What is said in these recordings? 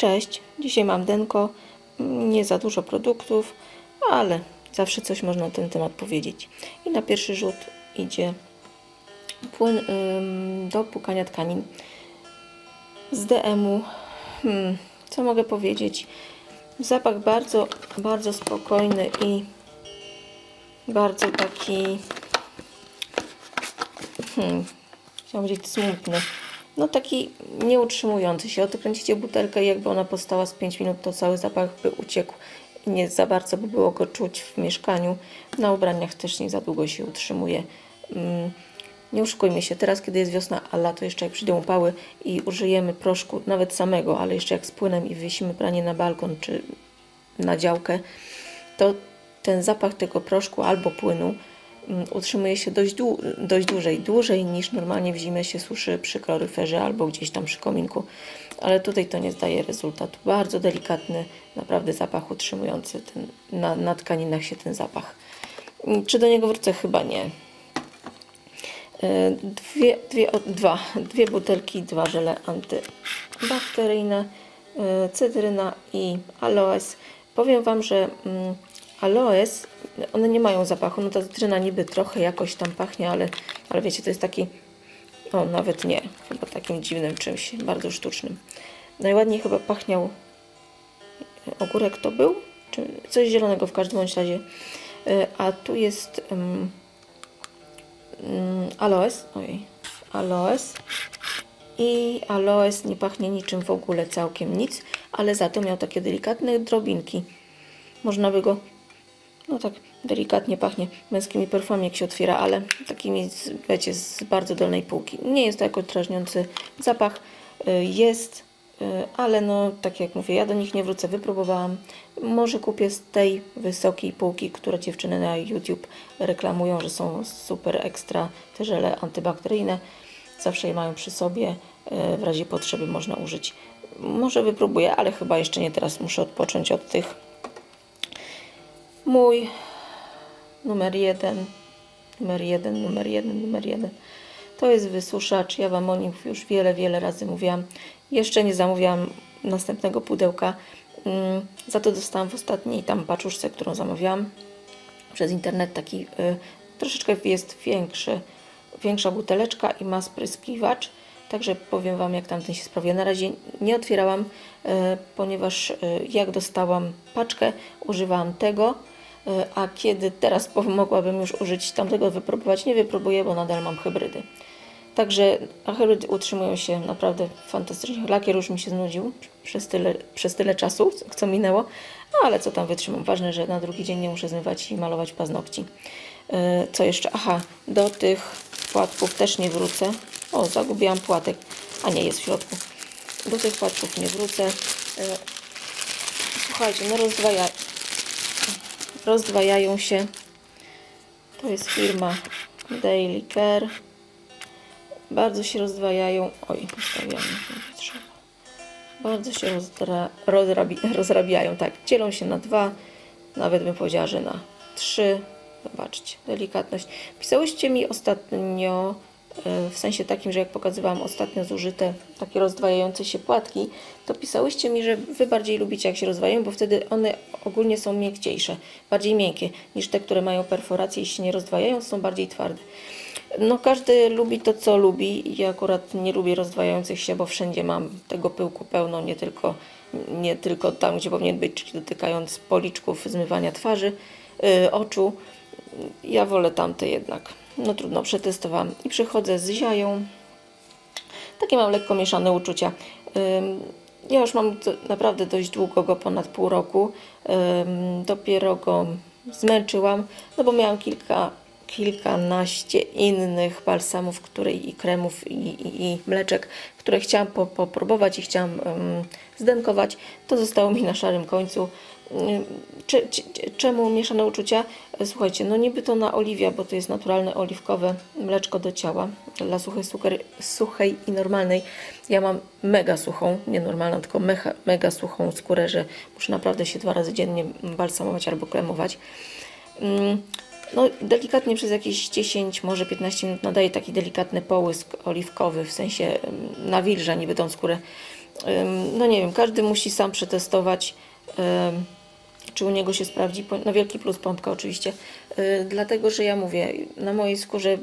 Cześć, dzisiaj mam denko, nie za dużo produktów, ale zawsze coś można na ten temat powiedzieć. I na pierwszy rzut idzie płyn do płukania tkanin z DM-u. Co mogę powiedzieć? Zapach bardzo, bardzo spokojny i bardzo taki, chciałam powiedzieć smutny. No taki nieutrzymujący się. Odkręcicie butelkę i jakby ona powstała z 5 minut, to cały zapach by uciekł. I nie za bardzo by było go czuć w mieszkaniu. Na ubraniach też nie za długo się utrzymuje. Nie oszukujmy się, teraz kiedy jest wiosna, a lato jeszcze jak przyjdą upały i użyjemy proszku, nawet samego, ale jeszcze jak z płynem i wywiesimy pranie na balkon czy na działkę, to ten zapach tego proszku albo płynu utrzymuje się dość dłużej niż normalnie w zimie się suszy przy kaloryferze albo gdzieś tam przy kominku, ale tutaj to nie zdaje rezultatu. Bardzo delikatny, naprawdę zapach utrzymujący, na tkaninach się ten zapach. Czy do niego wrócę? Chyba nie. Dwie butelki, 2 żele antybakteryjne, cytryna i aloes. Powiem Wam, że aloes, one nie mają zapachu, no ta cytryna niby trochę jakoś tam pachnie, ale wiecie, to jest taki, o nawet nie, chyba takim dziwnym czymś, bardzo sztucznym. Najładniej chyba pachniał ogórek to był, czy coś zielonego w każdym razie, a tu jest aloes, aloes i aloes nie pachnie niczym w ogóle, całkiem nic, ale za to miał takie delikatne drobinki, można by go, no tak delikatnie pachnie męskimi perfumami jak się otwiera, ale takimi, wiecie, z bardzo dolnej półki. Nie jest to jako drażniący zapach, jest, ale no tak jak mówię, ja do nich nie wrócę, wypróbowałam. Może kupię z tej wysokiej półki, które dziewczyny na YouTube reklamują, że są super ekstra, te żele antybakteryjne. Zawsze je mają przy sobie, w razie potrzeby można użyć. Może wypróbuję, ale chyba jeszcze nie teraz, muszę odpocząć od tych. Mój numer jeden to jest wysuszacz. Ja Wam o nim już wiele razy mówiłam. Jeszcze nie zamówiłam następnego pudełka. Za to dostałam w ostatniej tam paczuszce, którą zamówiłam przez internet. Taki troszeczkę jest większa buteleczka i ma spryskiwacz. Także powiem Wam, jak tamten się sprawia. Na razie nie otwierałam, ponieważ jak dostałam paczkę, używałam tego, a kiedy teraz mogłabym już użyć tamtego, wypróbować, nie wypróbuję, bo nadal mam hybrydy. Także a hybrydy utrzymują się naprawdę fantastycznie. Lakier już mi się znudził przez tyle czasu, co minęło, no ale co tam wytrzymam. Ważne, że na drugi dzień nie muszę zmywać i malować paznokci. Co jeszcze? Aha, do tych płatków też nie wrócę. O, zagubiłam płatek, a nie, jest w środku. Do tych płatków nie wrócę. Słuchajcie, no rozdwajają się. To jest firma Daily Care. Bardzo się rozdwajają. Oj, postawiamy. Bardzo się rozrabiają. Tak, dzielą się na 2. Nawet bym powiedziała, że na 3. Zobaczcie, delikatność. Pisałyście mi ostatnio, w sensie takim, że jak pokazywałam ostatnio zużyte takie rozdwajające się płatki, to pisałyście mi, że Wy bardziej lubicie, jak się rozwajają, bo wtedy one ogólnie są miękciejsze, bardziej miękkie niż te, które mają perforacje i się nie rozdwajają, są bardziej twarde. No każdy lubi to, co lubi. Ja akurat nie lubię rozdwajających się, bo wszędzie mam tego pyłku pełno, nie tylko tam, gdzie powinien być, czyli dotykając policzków, zmywania twarzy, oczu. Ja wolę tamte jednak. No trudno, przetestowałam i przychodzę z ziają. Takie mam lekko mieszane uczucia. Ja już mam naprawdę dość długo go, ponad pół roku. Dopiero go zmęczyłam, no bo miałam kilkanaście innych balsamów, które i kremów i mleczek, które chciałam popróbować i chciałam zdenkować. To zostało mi na szarym końcu. Czemu mieszane uczucia? Słuchajcie, no niby to na oliwia, bo to jest naturalne oliwkowe mleczko do ciała dla suchej i normalnej. Ja mam mega suchą, nie normalną, tylko mega suchą skórę, że muszę naprawdę się 2 razy dziennie balsamować albo kremować. No delikatnie przez jakieś 10, może 15 minut nadaje taki delikatny połysk oliwkowy, w sensie nawilża niby tą skórę. no nie wiem, każdy musi sam przetestować, czy u niego się sprawdzi. No wielki plus pompka oczywiście, dlatego, że ja mówię, na mojej skórze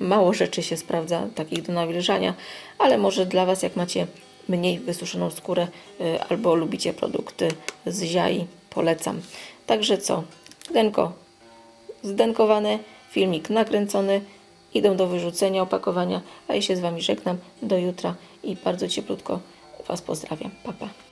mało rzeczy się sprawdza, takich do nawilżania, ale może dla Was, jak macie mniej wysuszoną skórę albo lubicie produkty z ziai, polecam. Także co? Denko zdenkowane, filmik nakręcony, idą do wyrzucenia, opakowania, a ja się z Wami żegnam, do jutra i bardzo cieplutko Was pozdrawiam, pa pa.